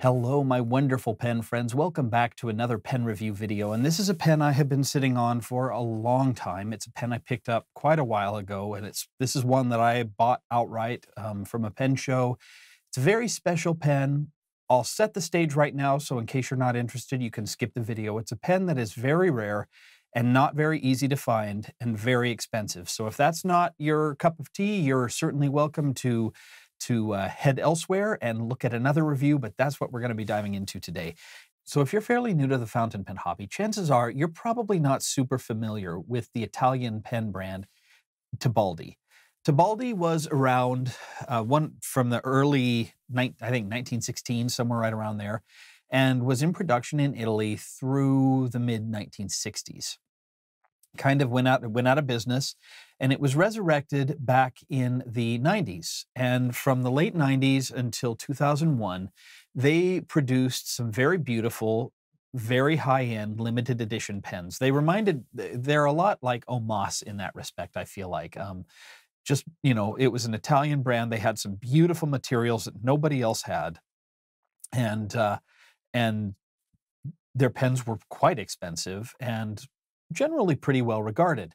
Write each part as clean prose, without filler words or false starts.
Hello, my wonderful pen friends. Welcome back to another pen review video. And this is a pen I have been sitting on for a long time. It's a pen I picked up quite a while ago, and this is one that I bought outright from a pen show. It's a very special pen. I'll set the stage right now, so in case you're not interested, you can skip the video. It's a pen that is very rare and not very easy to find and very expensive. So if that's not your cup of tea, you're certainly welcome to head elsewhere and look at another review, but that's what we're going to be diving into today. So if you're fairly new to the fountain pen hobby, chances are you're probably not super familiar with the Italian pen brand Tibaldi. Tibaldi was around one from the early, I think 1916, somewhere right around there, and was in production in Italy through the mid-1960s. Kind of went out of business, and it was resurrected back in the 90s. And from the late 90s until 2001, they produced some very beautiful, very high-end limited edition pens. They're a lot like Omas in that respect, I feel like. Just, you know, it was an Italian brand. They had some beautiful materials that nobody else had. And their pens were quite expensive and generally pretty well regarded.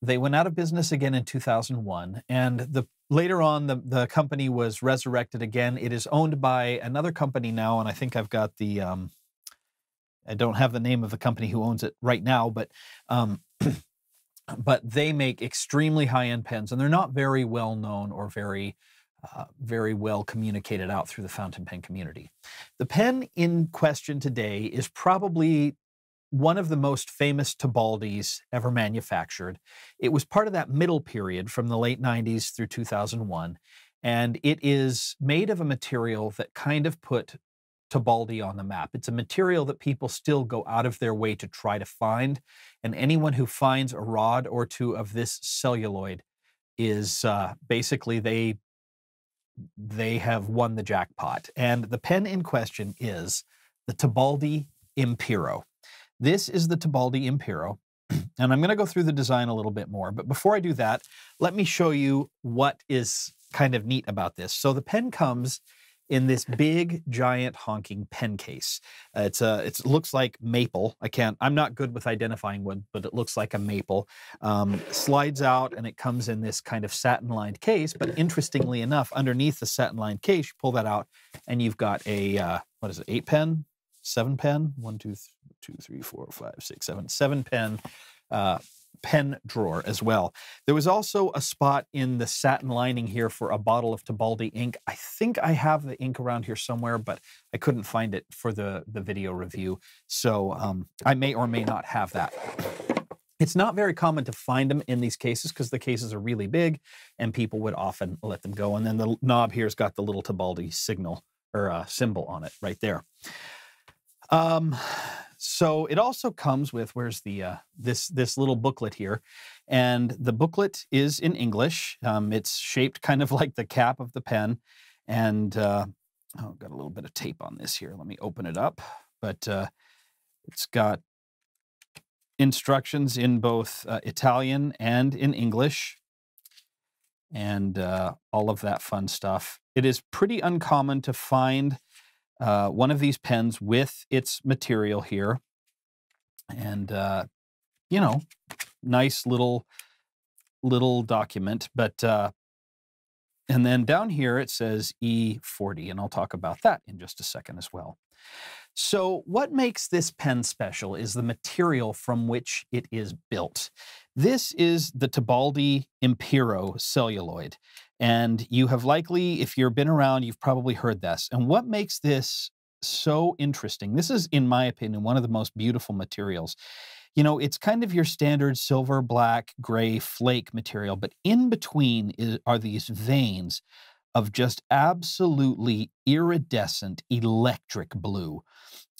They went out of business again in 2001, and later on the company was resurrected again. It is owned by another company now, and I think I've got the I don't have the name of the company who owns it right now, but they make extremely high-end pens, and they're not very well known or very well communicated out through the fountain pen community. The pen in question today is probably one of the most famous Tibaldis ever manufactured. It was part of that middle period from the late 90s through 2001, and it is made of a material that kind of put Tibaldi on the map. It's a material that people still go out of their way to try to find, and anyone who finds a rod or two of this celluloid is basically they have won the jackpot. And the pen in question is the Tibaldi Imperio. This is the Tibaldi Imperio, and I'm going to go through the design a little bit more. But before I do that, let me show you what is kind of neat about this. So the pen comes in this big, giant, honking pen case. It looks like maple. I'm not good with identifying wood, but it looks like a maple. Slides out, and it comes in this kind of satin-lined case. But interestingly enough, underneath the satin-lined case, you pull that out, and you've got a, what is it, 8-pen? 7-pen, 7-pen pen drawer as well. There was also a spot in the satin lining here for a bottle of Tibaldi ink. I think I have the ink around here somewhere, but I couldn't find it for the video review, so I may or may not have that. It's not very common to find them in these cases because the cases are really big, and people would often let them go. And then the knob here's got the little Tibaldi signal or symbol on it right there. So it also comes with, where's the, this little booklet here, and the booklet is in English. It's shaped kind of like the cap of the pen, and, oh, got a little bit of tape on this here. Let me open it up, but, it's got instructions in both Italian and in English, and, all of that fun stuff. It is pretty uncommon to find one of these pens with its material here, and you know, nice little document. But and then down here it says E40, and I'll talk about that in just a second as well. So what makes this pen special is the material from which it is built. This is the Tibaldi Imperio celluloid. And you have likely, if you've been around, you've probably heard this. And what makes this so interesting, this is, in my opinion, one of the most beautiful materials. You know, it's kind of your standard silver, black, gray flake material, but in between are these veins of just absolutely iridescent electric blue.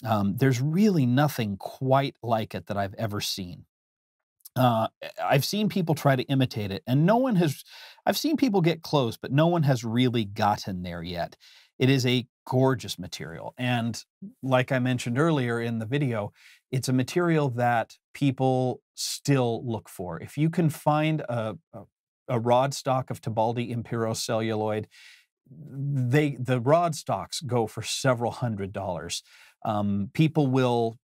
There's really nothing quite like it that I've ever seen. I've seen people try to imitate it, and I've seen people get close, but no one has really gotten there yet. It is a gorgeous material. And like I mentioned earlier in the video, it's a material that people still look for. If you can find a rod stock of Tibaldi Imperio celluloid, the rod stocks go for several $100s. People will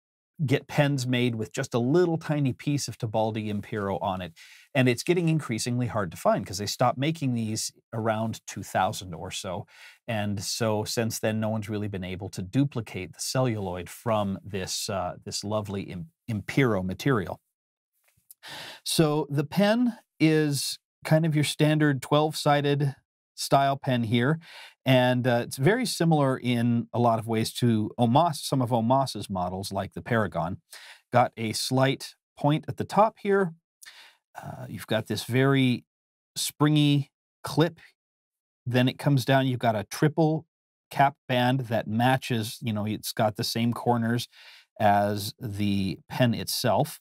get pens made with just a little tiny piece of Tibaldi Imperio on it. And it's getting increasingly hard to find because they stopped making these around 2000 or so. And so since then, no one's really been able to duplicate the celluloid from this, this lovely Imperio material. So the pen is kind of your standard 12-sided style pen here. And it's very similar in a lot of ways to Omas, some of Omas's models like the Paragon. Got a slight point at the top here. You've got this very springy clip. Then it comes down, you've got a triple cap band that matches, you know, it's got the same corners as the pen itself.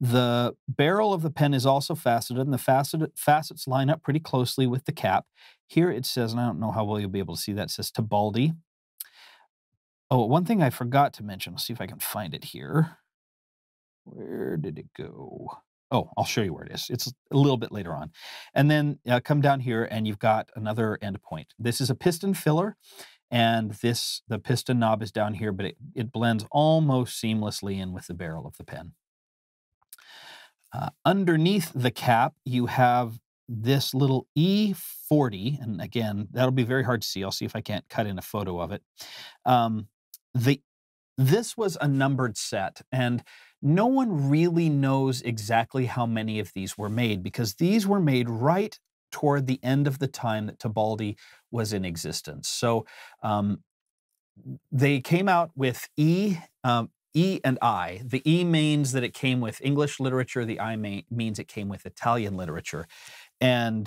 The barrel of the pen is also faceted, and the facets line up pretty closely with the cap. Here it says, and I don't know how well you'll be able to see that, it says Tibaldi. Oh, one thing I forgot to mention, let's see if I can find it here. Where did it go? Oh, I'll show you where it is. It's a little bit later on. And then come down here and you've got another end point. This is a piston filler, and this, the piston knob is down here, but it blends almost seamlessly in with the barrel of the pen. Underneath the cap, you have this little E40, and again, that'll be very hard to see. I'll see if I can't cut in a photo of it. This was a numbered set, and no one really knows exactly how many of these were made, because these were made right toward the end of the time that Tibaldi was in existence. So they came out with E and I. The E means that it came with English literature. The I means it came with Italian literature. And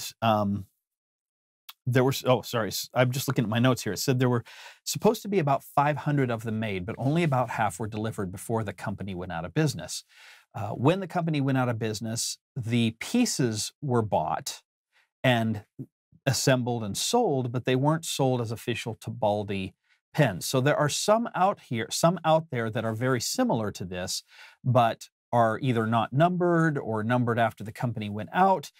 there were, oh, sorry, I'm just looking at my notes here. It said there were supposed to be about 500 of them made, but only about half were delivered before the company went out of business. When the company went out of business, the pieces were bought and assembled and sold, but they weren't sold as official Tibaldi pens. So there are some out here, some out there that are very similar to this, but are either not numbered or numbered after the company went out.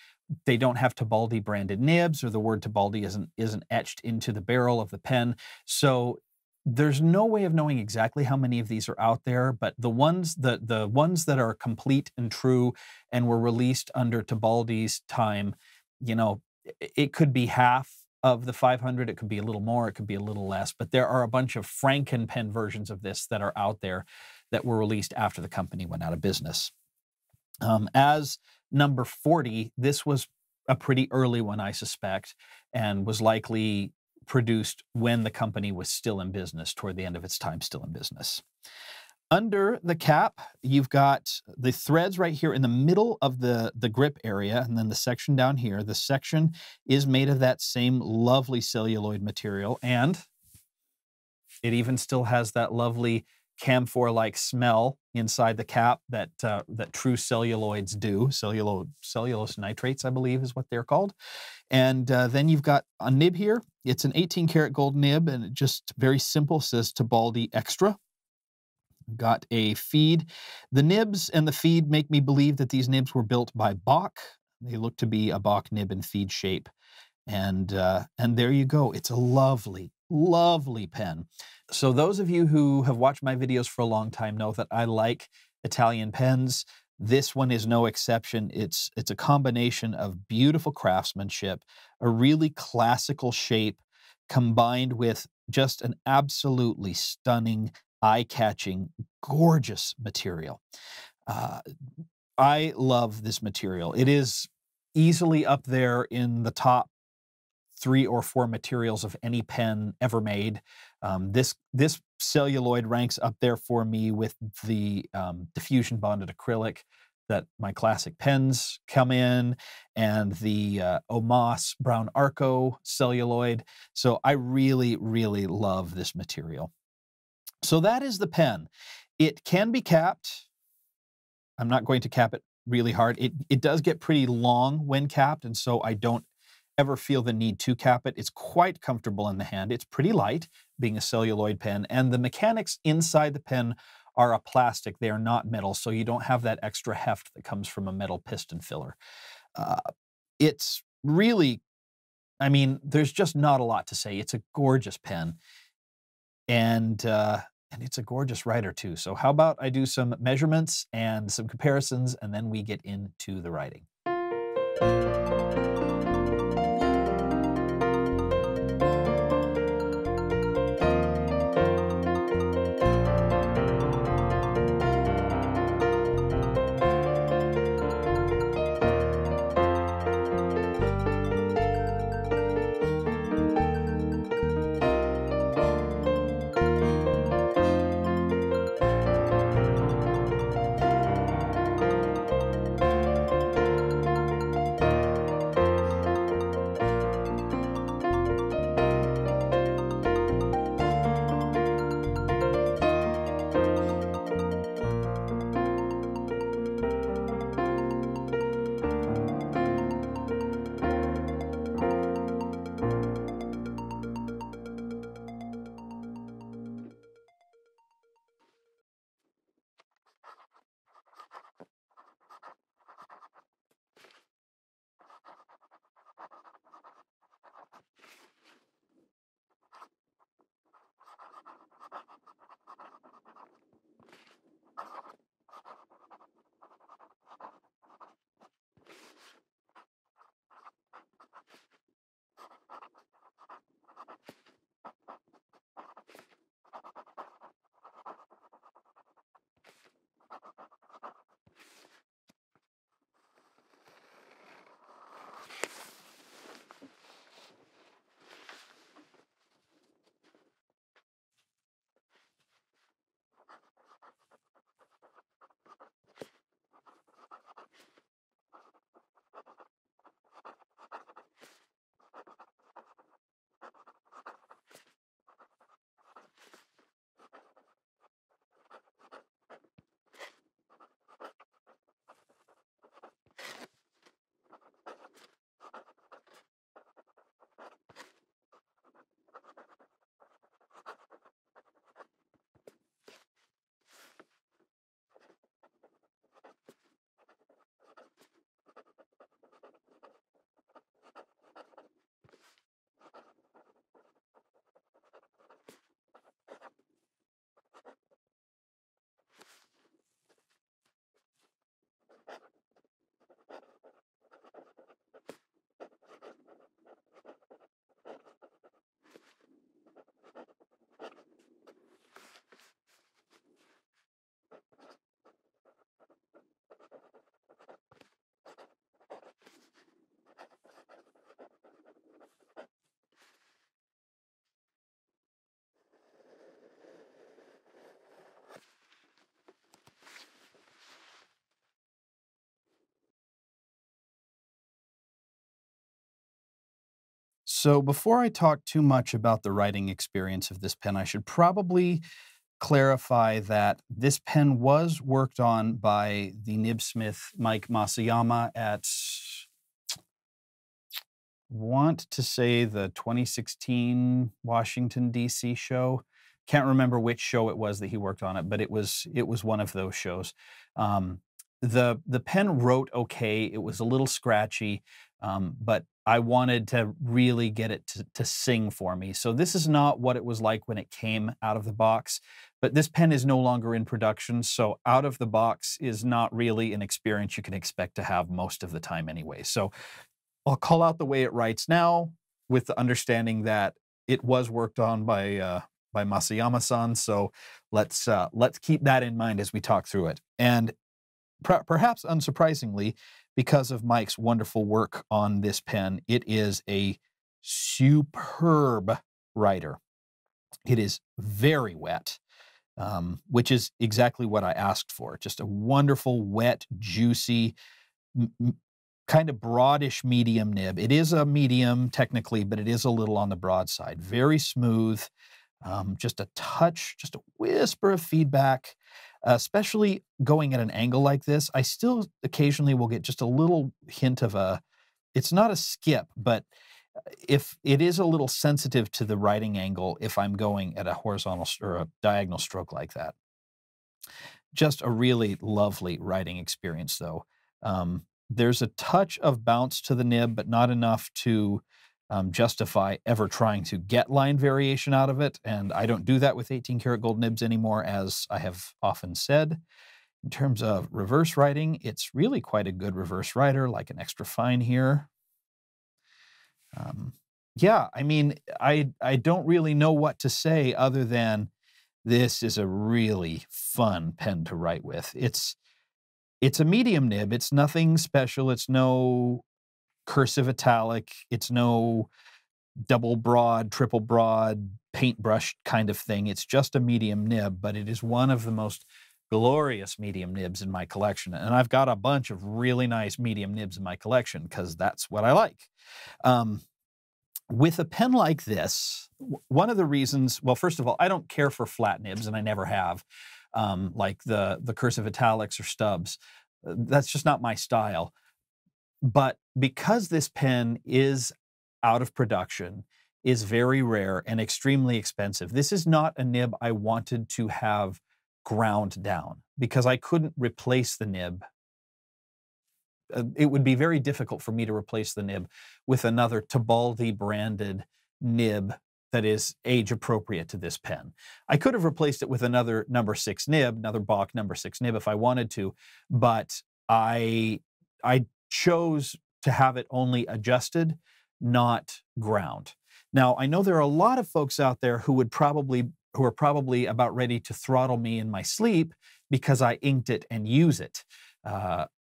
They don't have Tibaldi branded nibs, or the word Tibaldi isn't etched into the barrel of the pen. So there's no way of knowing exactly how many of these are out there, but the ones that are complete and true and were released under Tibaldi's time, you know, it could be half of the 500, it could be a little more, it could be a little less, but there are a bunch of Frankenpen versions of this that are out there that were released after the company went out of business. As number 40, this was a pretty early one, I suspect, and was likely produced when the company was still in business, toward the end of its time still in business. Under the cap, you've got the threads right here in the middle of the grip area, and then the section down here. The section is made of that same lovely celluloid material, and it even still has that lovely camphor-like smell inside the cap that that true celluloids do. Cellulose nitrates, I believe, is what they're called. And then you've got a nib here. It's an 18-karat gold nib, and it just very simple, says Tibaldi Extra. Got a feed. The nibs and the feed make me believe that these nibs were built by Bock. They look to be a Bock nib and feed shape. And there you go. It's a lovely, lovely pen. So those of you who have watched my videos for a long time know that I like Italian pens. This one is no exception. It's a combination of beautiful craftsmanship, a really classical shape, combined with just an absolutely stunning, eye-catching, gorgeous material. I love this material. It is easily up there in the top 3 or 4 materials of any pen ever made. This celluloid ranks up there for me with the diffusion bonded acrylic that my classic pens come in, and the Omas Brown Arco celluloid. So I really, really love this material. So that is the pen. It can be capped. I'm not going to cap it really hard. It does get pretty long when capped, and so I don't ever feel the need to cap it. It's quite comfortable in the hand. It's pretty light, being a celluloid pen, and the mechanics inside the pen are a plastic. They are not metal, so you don't have that extra heft that comes from a metal piston filler. It's really I mean, there's just not a lot to say. It's a gorgeous pen, and it's a gorgeous writer too. So how about I do some measurements and some comparisons, and then we get into the writing. So before I talk too much about the writing experience of this pen, I should probably clarify that this pen was worked on by the nibsmith Mike Masayama at, I want to say, the 2016 Washington, D.C. show. Can't remember which show it was that he worked on it, but it was one of those shows. The pen wrote okay. It was a little scratchy, but I wanted to really get it to sing for me. So this is not what it was like when it came out of the box, but this pen is no longer in production. So out of the box is not really an experience you can expect to have most of the time anyway. So I'll call out the way it writes now with the understanding that it was worked on by Masayama-san. So let's keep that in mind as we talk through it. And perhaps unsurprisingly, because of Mike's wonderful work on this pen, it is a superb writer. It is very wet, which is exactly what I asked for. Just a wonderful, wet, juicy, kind of broadish medium nib. It is a medium technically, but it is a little on the broad side. Very smooth, just a touch, just a whisper of feedback. Especially going at an angle like this, I still occasionally will get just a little hint of a, it's not a skip, but if it is a little sensitive to the writing angle if I'm going at a horizontal or a diagonal stroke like that. Just a really lovely writing experience though. There's a touch of bounce to the nib, but not enough to justify ever trying to get line variation out of it. And I don't do that with 18 karat gold nibs anymore, as I have often said. In terms of reverse writing, it's really quite a good reverse writer, like an extra fine here. Yeah, I mean, I don't really know what to say other than this is a really fun pen to write with. It's a medium nib. It's nothing special. It's no cursive italic. It's no double broad, triple broad, paintbrush kind of thing. It's just a medium nib, but it is one of the most glorious medium nibs in my collection. And I've got a bunch of really nice medium nibs in my collection because that's what I like. With a pen like this, one of the reasons, well, first of all, I don't care for flat nibs, and I never have, like the cursive italics or stubs. That's just not my style. But because this pen is out of production, is very rare and extremely expensive, this is not a nib I wanted to have ground down because I couldn't replace the nib. It would be very difficult for me to replace the nib with another Tibaldi branded nib that is age appropriate to this pen. I could have replaced it with another #6 nib, another Bock #6 nib if I wanted to, but I chose to have it only adjusted, not ground. Now, I know there are a lot of folks out there who would probably who are about ready to throttle me in my sleep because I inked it and use it.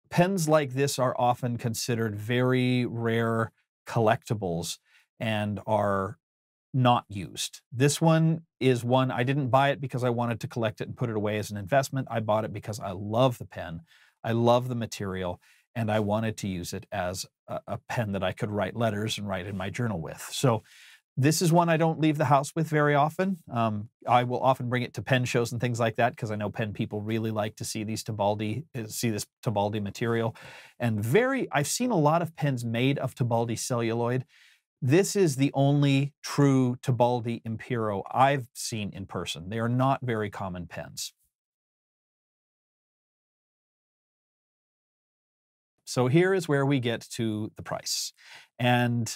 Pens like this are often considered very rare collectibles and are not used. This one is one, I didn't buy it because I wanted to collect it and put it away as an investment. I bought it because I love the pen, I love the material, and I wanted to use it as a pen that I could write letters and write in my journal with. So this is one I don't leave the house with very often. I will often bring it to pen shows and things like that because I know pen people really like to see these Tibaldi, this Tibaldi material. And I've seen a lot of pens made of Tibaldi celluloid. This is the only true Tibaldi Imperio I've seen in person. They are not very common pens. So here is where we get to the price. And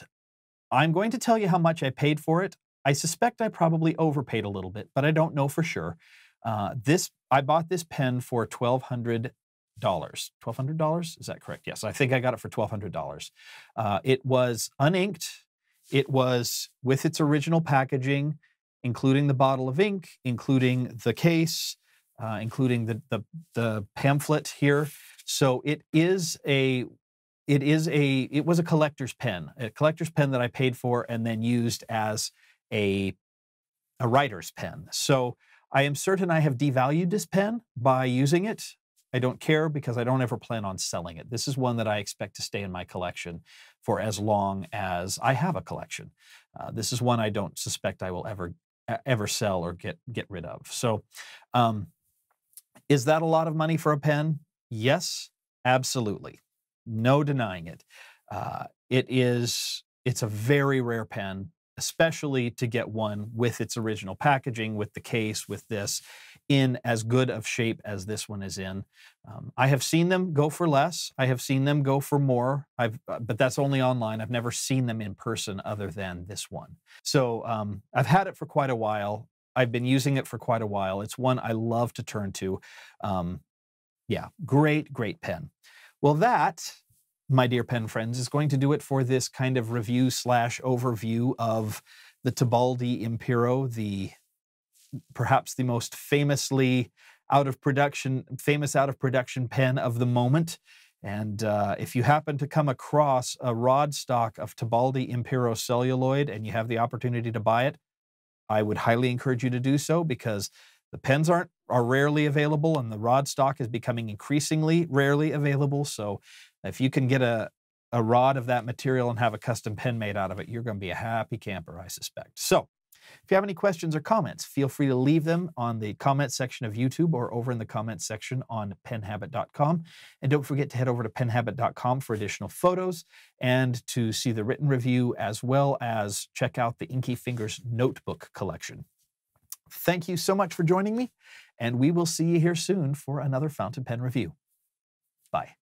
I'm going to tell you how much I paid for it. I suspect I probably overpaid a little bit, but I don't know for sure. I bought this pen for $1,200. $1,200? Is that correct? Yes, I think I got it for $1,200. It was uninked. It was with its original packaging, including the bottle of ink, including the case, including the pamphlet here. So it is a... It was a collector's pen, that I paid for and then used as a writer's pen. So I am certain I have devalued this pen by using it. I don't care because I don't ever plan on selling it. This is one that I expect to stay in my collection for as long as I have a collection. This is one I don't suspect I will ever sell or get rid of. So is that a lot of money for a pen? Yes, absolutely. No denying it. It's a very rare pen, especially to get one with its original packaging, with the case, with this, in as good of shape as this one is in. I have seen them go for less. I have seen them go for more. But that's only online. I've never seen them in person other than this one. So I've had it for quite a while. I've been using it for quite a while. It's one I love to turn to. Yeah, great, great pen. Well, that, my dear pen friends, is going to do it for this kind of review / overview of the Tibaldi Imperio, the perhaps the most famously out of production, pen of the moment. And if you happen to come across a rod stock of Tibaldi Imperio celluloid and you have the opportunity to buy it, I would highly encourage you to do so because the pens are rarely available, and the rod stock is becoming increasingly rarely available. So if you can get a rod of that material and have a custom pen made out of it, you're going to be a happy camper, I suspect. So if you have any questions or comments, feel free to leave them on the comment section of YouTube or over in the comment section on penhabit.com. And don't forget to head over to penhabit.com for additional photos and to see the written review, as well as check out the Inky Fingers notebook collection. Thank you so much for joining me, and we will see you here soon for another fountain pen review. Bye.